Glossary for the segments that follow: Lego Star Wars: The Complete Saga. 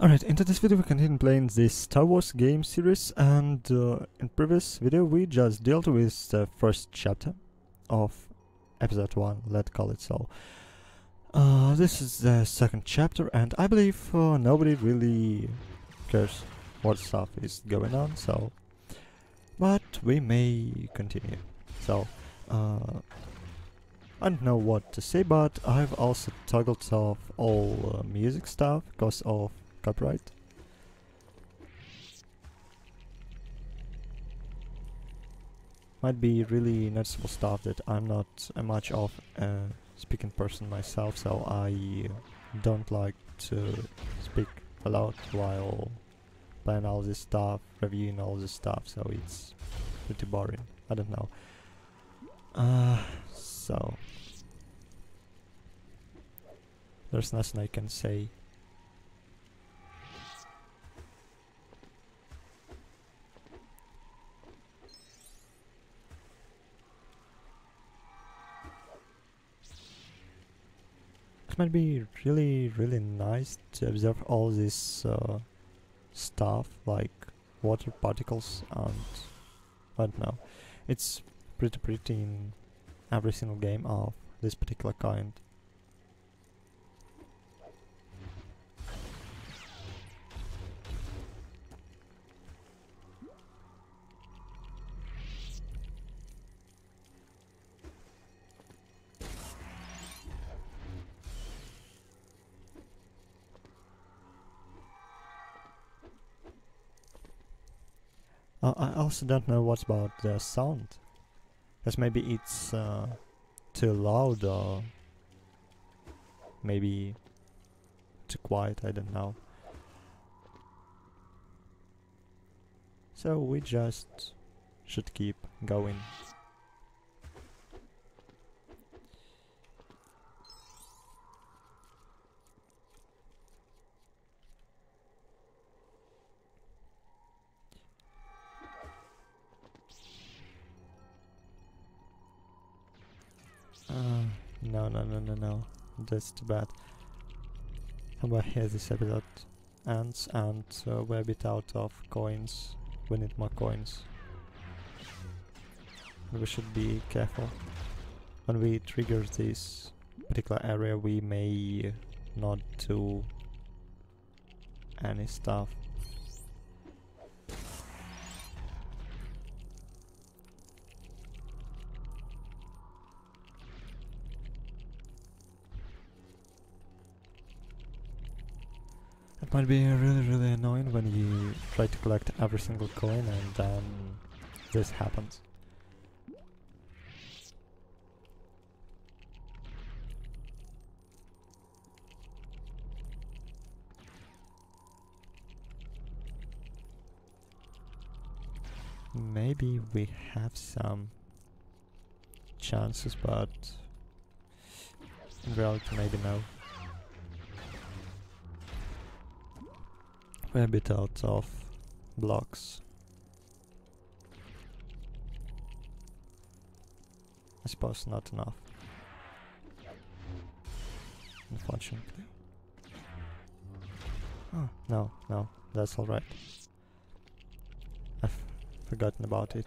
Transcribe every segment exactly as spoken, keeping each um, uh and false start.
Alright, into this video we continue playing this Star Wars game series, and uh, in previous video we just dealt with the first chapter of episode one, let's call it so. Uh, this is the second chapter, and I believe uh, nobody really cares what stuff is going on, so... But we may continue, so... Uh, I don't know what to say, but I've also toggled off all uh, music stuff because of copyright. Might be really noticeable stuff that I'm not uh, much of a speaking person myself, so I don't like to speak a lot while playing all this stuff, reviewing all this stuff, so it's pretty boring. I don't know. Uh, so... There's nothing I can say. It might be really, really nice to observe all this uh, stuff, like water particles and... I don't know. It's pretty pretty in every single game of this particular kind. Uh, I also don't know what about the sound, because maybe it's uh, too loud or maybe too quiet, I don't know. So we just should keep going. No, no, no, no, no. That's too bad. Somewhere here this episode ends, and uh, we're a bit out of coins. We need more coins. And we should be careful. When we trigger this particular area, we may not do any stuff. It might be really really annoying when you try to collect every single coin and then this happens. Maybe we have some chances, but in reality maybe no. We're a bit out of blocks. I suppose not enough, unfortunately. Oh, no, no, that's alright. I've forgotten about it.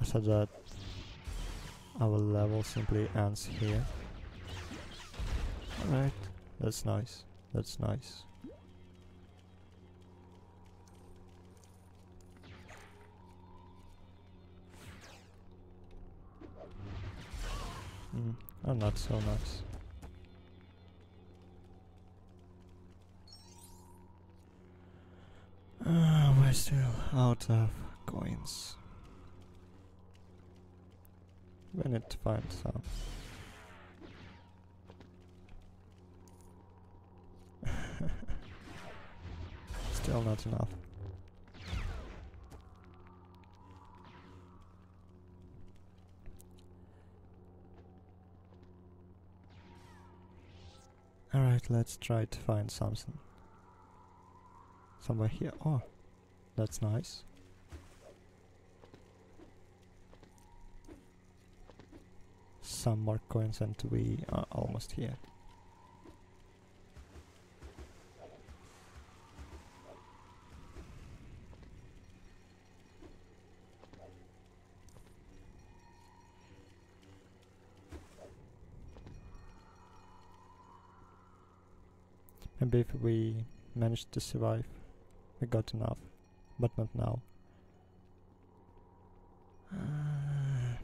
I thought that our level simply ends here. Alright. That's nice, that's nice. Mm, oh, not so nice. Uh, we're still out of coins. We need to find some. Still not enough. Alright, let's try to find something. Somewhere here. Oh, that's nice. Some more coins and we are almost here. Maybe if we managed to survive, we got enough, but not now. Uh,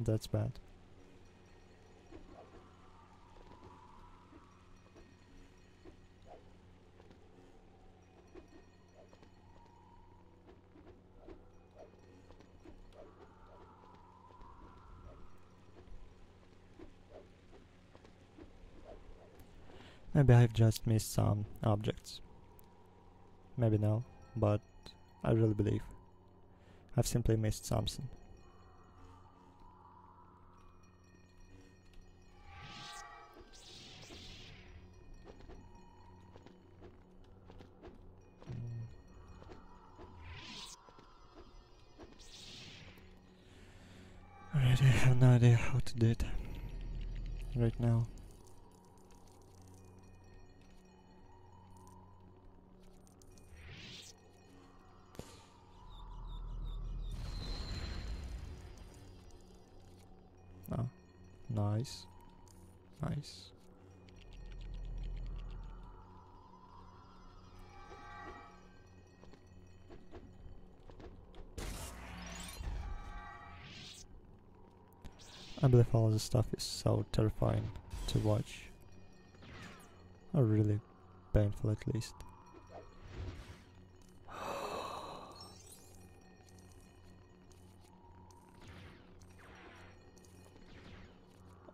that's bad. Maybe I've just missed some objects. Maybe no, but I really believe I've simply missed something. Mm. Alright, I have no idea how to do it right now. Nice, nice. I believe all this stuff is so terrifying to watch, or really painful at least.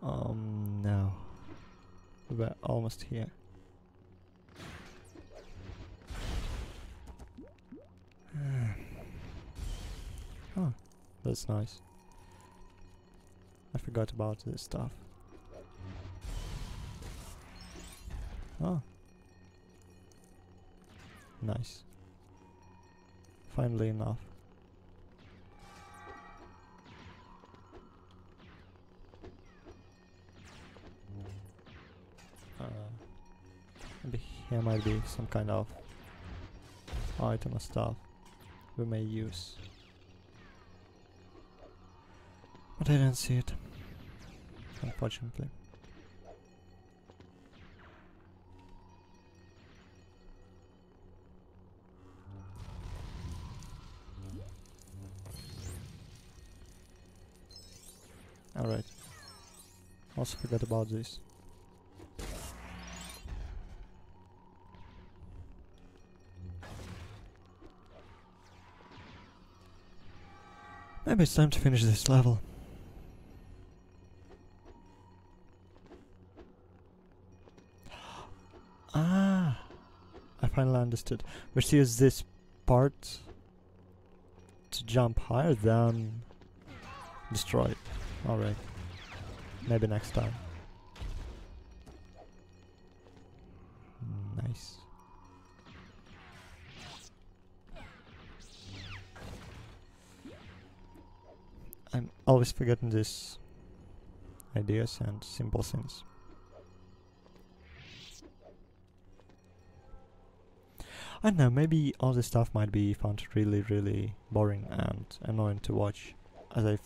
Um, no. We're almost here. Huh, that's nice. I forgot about this stuff. Oh. Nice. Finally enough. Here might be some kind of item or stuff we may use, but I didn't see it, unfortunately. Alright, also forgot about this. Maybe it's time to finish this level. Ah, I finally understood. We should use this part to jump higher than destroy it. Alright, maybe next time. Nice. I'm always forgetting these ideas and simple things. I don't know, maybe all this stuff might be found really, really boring and annoying to watch, as I've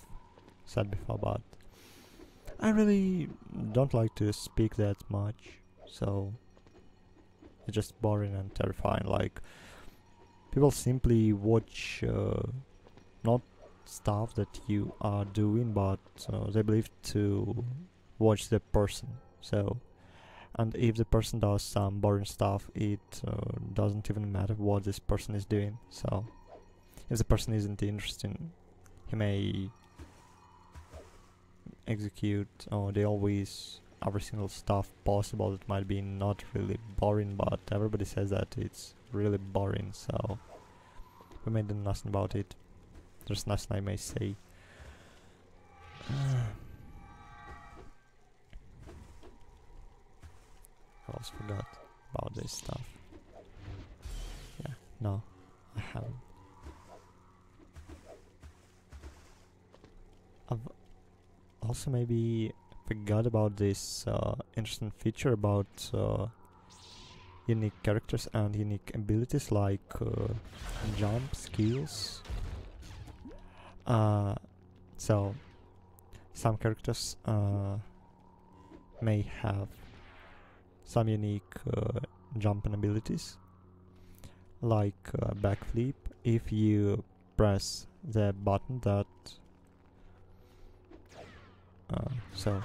said before, but I really don't like to speak that much, so it's just boring and terrifying. Like, people simply watch uh, not stuff that you are doing, but uh, they believe to watch the person. So, and if the person does some boring stuff, it uh, doesn't even matter what this person is doing. So if the person isn't interesting, he may execute or they always every single stuff possible that might be not really boring, but everybody says that it's really boring, so we may do nothing about it. There's nothing I may say. Uh, I also forgot about this stuff. Yeah, no, I haven't. I've also maybe forgot about this uh, interesting feature about uh, unique characters and unique abilities like uh, jump skills. Uh, so, some characters uh, may have some unique uh, jumping abilities, like uh, backflip. If you press the button that uh, so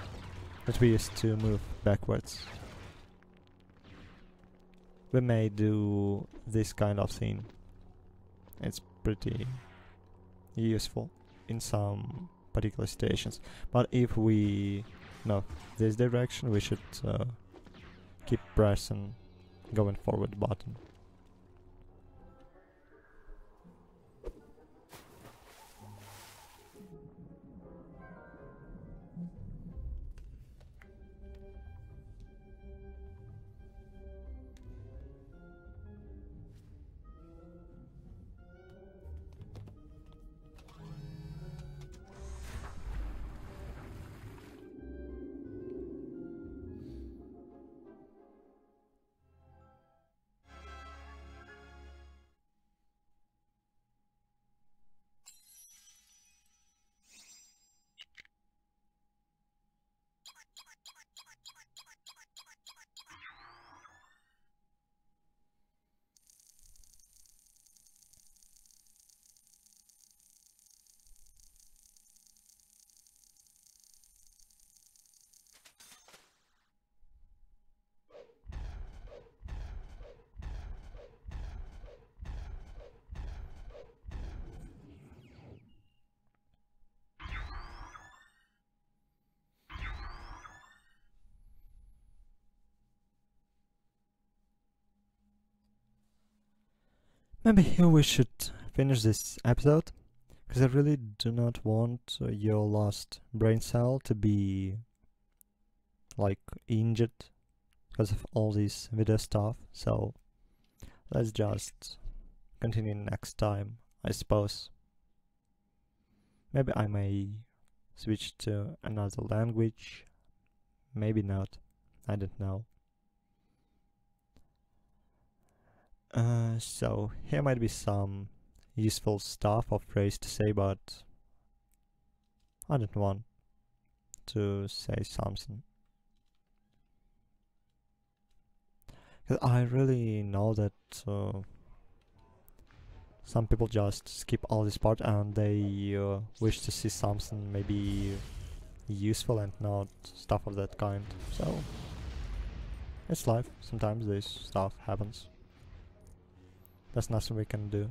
that we used to move backwards, we may do this kind of thing. It's pretty useful in some particular situations, but if we no this direction, we should uh, keep pressing going forward button. Maybe here we should finish this episode, because I really do not want uh, your last brain cell to be like injured because of all this video stuff, so let's just continue next time, I suppose. Maybe I may switch to another language, maybe not, I don't know. Uh, so here might be some useful stuff or phrase to say, but I don't want to say something, because I really know that uh, some people just skip all this part and they uh, wish to see something maybe useful and not stuff of that kind. So it's life, sometimes this stuff happens. There's nothing we can do.